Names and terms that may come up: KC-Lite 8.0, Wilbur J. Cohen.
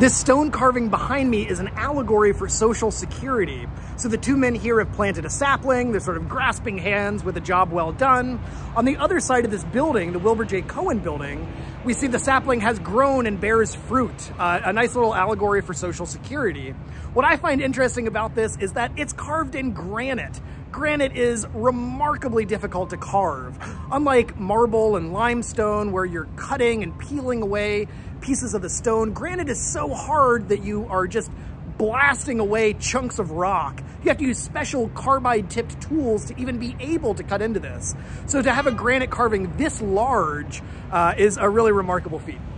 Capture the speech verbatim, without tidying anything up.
This stone carving behind me is an allegory for social security. So the two men here have planted a sapling. They're sort of grasping hands with a job well done. On the other side of this building, the Wilbur J. Cohen building, we see the sapling has grown and bears fruit, uh, a nice little allegory for social security. What I find interesting about this is that it's carved in granite. Granite is remarkably difficult to carve. Unlike marble and limestone, where you're cutting and peeling away pieces of the stone, granite is so hard that you are just blasting away chunks of rock. You have to use special carbide-tipped tools to even be able to cut into this. So to have a granite carving this large uh, is a really remarkable feat.